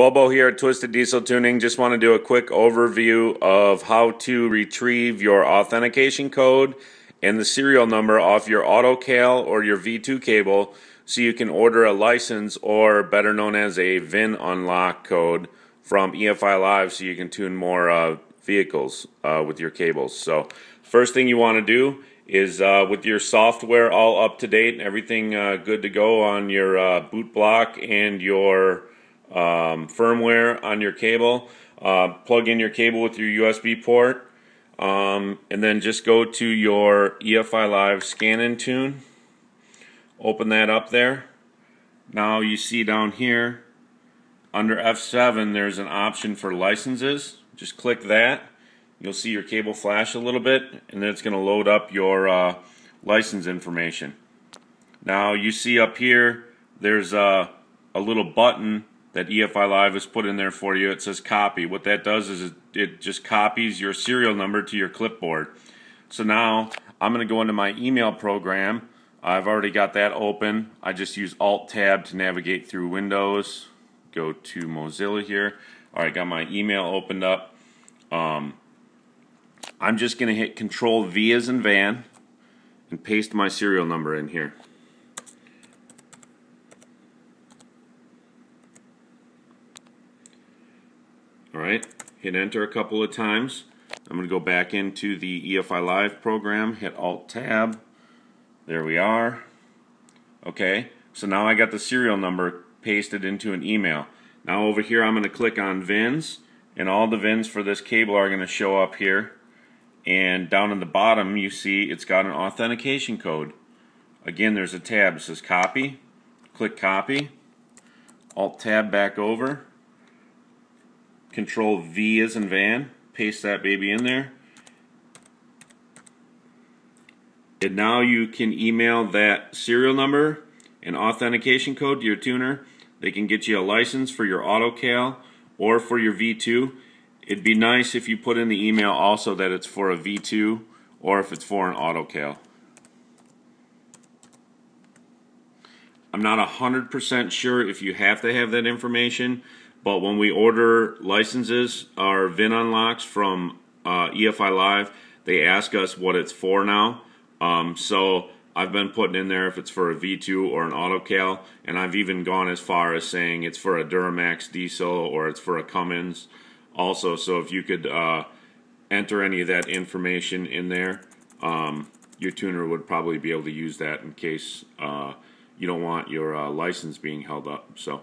Bobo here at Twisted Diesel Tuning. Just want to do a quick overview of how to retrieve your authentication code and the serial number off your AutoCal or your V2 cable so you can order a license, or better known as a VIN unlock code, from EFI Live so you can tune more vehicles with your cables. So first thing you want to do is with your software all up to date and everything good to go on your boot block and your firmware on your cable, plug in your cable with your USB port, and then just go to your EFI Live Scan and Tune. Open that up there. Now you see down here under F7 there's an option for licenses. Just click that. You'll see your cable flash a little bit, and then it's going to load up your license information. Now you see up here there's a little button that EFI Live has put in there for you. It says copy. What that does is it just copies your serial number to your clipboard. So now I'm going to go into my email program. I've already got that open. I just use Alt-Tab to navigate through Windows. Go to Mozilla here. Alright, got my email opened up. I'm just going to hit Control-V as in van and paste my serial number in here. Alright, hit enter a couple of times. I'm going to go back into the EFI Live program, hit Alt-Tab. There we are. Okay, so now I got the serial number pasted into an email. Now over here I'm going to click on VINs, and all the VINs for this cable are going to show up here. And down in the bottom you see it's got an authentication code. Again, there's a tab that says copy. Click copy. Alt-Tab back over. Control V as in van, paste that baby in there. And now you can email that serial number and authentication code to your tuner. They can get you a license for your AutoCal or for your V2. It'd be nice if you put in the email also that it's for a V2 or if it's for an AutoCal. I'm not 100% sure if you have to have that information, but when we order licenses or VIN unlocks from EFI Live, they ask us what it's for now. So I've been putting in there if it's for a V2 or an AutoCal, and I've even gone as far as saying it's for a Duramax diesel or it's for a Cummins also. So if you could enter any of that information in there, your tuner would probably be able to use that in case you don't want your license being held up. So.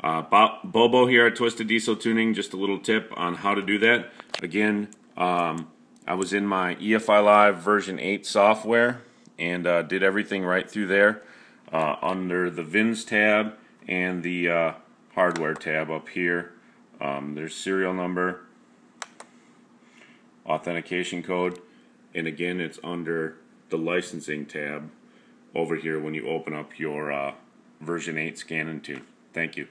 Bobo here at Twisted Diesel Tuning, just a little tip on how to do that. Again, I was in my EFI Live version 8 software and did everything right through there under the VINs tab and the hardware tab up here. There's serial number, authentication code, and again it's under the licensing tab over here when you open up your version 8 Scan and Tune. Thank you.